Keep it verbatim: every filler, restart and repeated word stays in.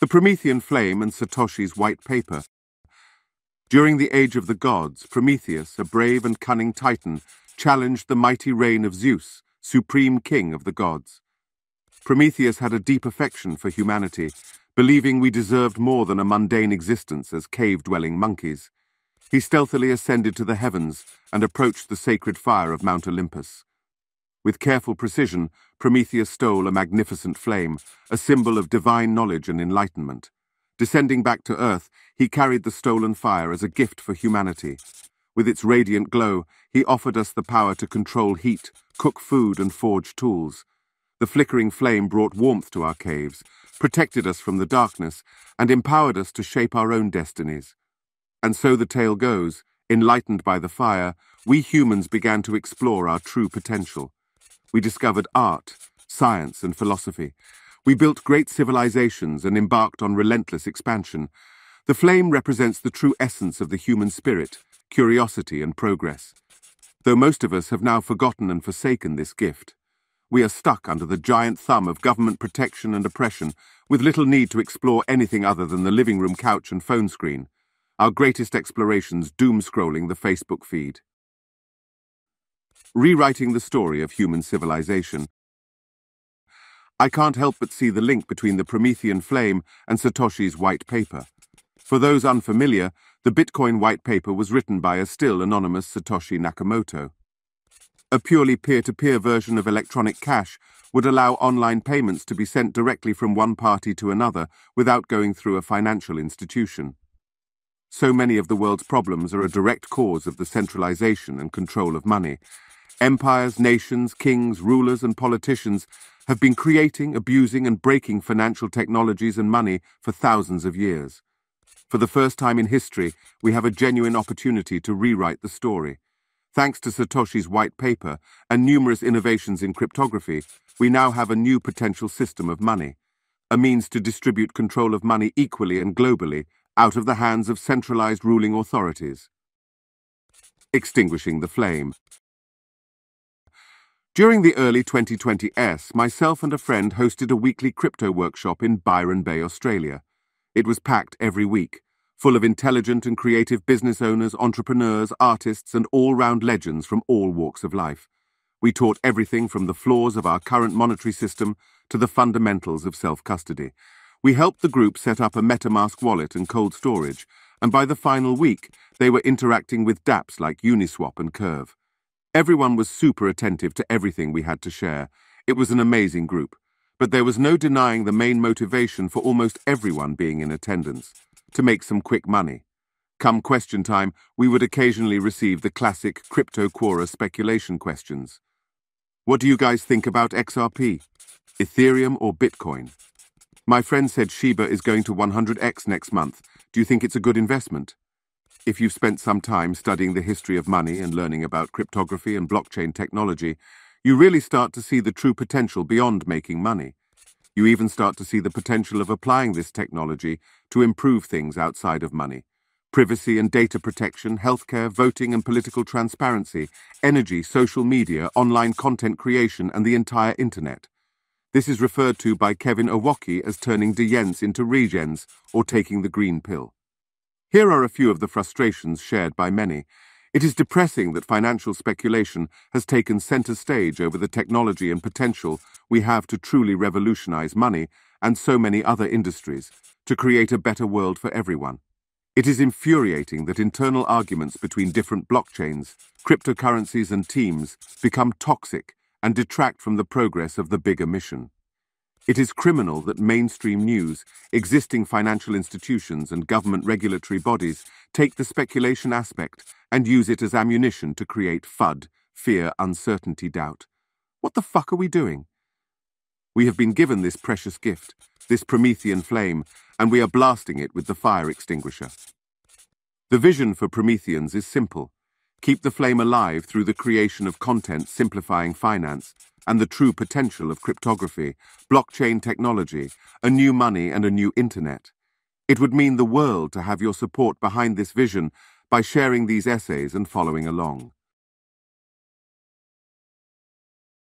The Promethean Flame and Satoshi's White Paper. During the Age of the Gods, Prometheus, a brave and cunning titan, challenged the mighty reign of Zeus, supreme king of the gods. Prometheus had a deep affection for humanity, believing we deserved more than a mundane existence as cave-dwelling monkeys. He stealthily ascended to the heavens and approached the sacred fire of Mount Olympus. With careful precision, Prometheus stole a magnificent flame, a symbol of divine knowledge and enlightenment. Descending back to Earth, he carried the stolen fire as a gift for humanity. With its radiant glow, he offered us the power to control heat, cook food, and forge tools. The flickering flame brought warmth to our caves, protected us from the darkness, and empowered us to shape our own destinies. And so the tale goes, enlightened by the fire, we humans began to explore our true potential. We discovered art, science, and philosophy. We built great civilizations and embarked on relentless expansion. The flame represents the true essence of the human spirit, curiosity and progress. Though most of us have now forgotten and forsaken this gift, we are stuck under the giant thumb of government protection and oppression, with little need to explore anything other than the living room couch and phone screen. Our greatest explorations doom-scrolling the Facebook feed. Rewriting the story of human civilization. I can't help but see the link between the Promethean Flame and Satoshi's White Paper. For those unfamiliar, the Bitcoin White Paper was written by a still anonymous Satoshi Nakamoto. A purely peer-to-peer version of electronic cash would allow online payments to be sent directly from one party to another without going through a financial institution. So many of the world's problems are a direct cause of the centralization and control of money. Empires, nations, kings, rulers, and politicians have been creating, abusing, and breaking financial technologies and money for thousands of years. For the first time in history, we have a genuine opportunity to rewrite the story. Thanks to Satoshi's White Paper and numerous innovations in cryptography, we now have a new potential system of money, a means to distribute control of money equally and globally out of the hands of centralized ruling authorities. Extinguishing the flame. During the early twenty twenties, myself and a friend hosted a weekly crypto workshop in Byron Bay, Australia. It was packed every week, full of intelligent and creative business owners, entrepreneurs, artists, and all-round legends from all walks of life. We taught everything from the flaws of our current monetary system to the fundamentals of self-custody. We helped the group set up a MetaMask wallet and cold storage, and by the final week, they were interacting with dApps like Uniswap and Curve. Everyone was super attentive to everything we had to share. It was an amazing group, but there was no denying the main motivation for almost everyone being in attendance: to make some quick money. Come question time, we would occasionally receive the classic crypto Quora speculation questions. What do you guys think about X R P? Ethereum or Bitcoin? My friend said Shiba is going to one hundred X next month. Do you think it's a good investment? If you've spent some time studying the history of money and learning about cryptography and blockchain technology, you really start to see the true potential beyond making money. You even start to see the potential of applying this technology to improve things outside of money. Privacy and data protection, healthcare, voting and political transparency, energy, social media, online content creation, and the entire internet. This is referred to by Kevin Owocky as turning degens into regens, or taking the green pill. Here are a few of the frustrations shared by many. It is depressing that financial speculation has taken center stage over the technology and potential we have to truly revolutionize money and so many other industries, to create a better world for everyone. It is infuriating that internal arguments between different blockchains, cryptocurrencies and teams become toxic and detract from the progress of the bigger mission. It is criminal that mainstream news, existing financial institutions and government regulatory bodies take the speculation aspect and use it as ammunition to create FUD, fear, uncertainty, doubt. What the fuck are we doing? We have been given this precious gift, this Promethean flame, and we are blasting it with the fire extinguisher. The vision for Prometheans is simple: keep the flame alive through the creation of content simplifying finance and the true potential of cryptography, blockchain technology, a new money and a new internet. It would mean the world to have your support behind this vision by sharing these essays and following along.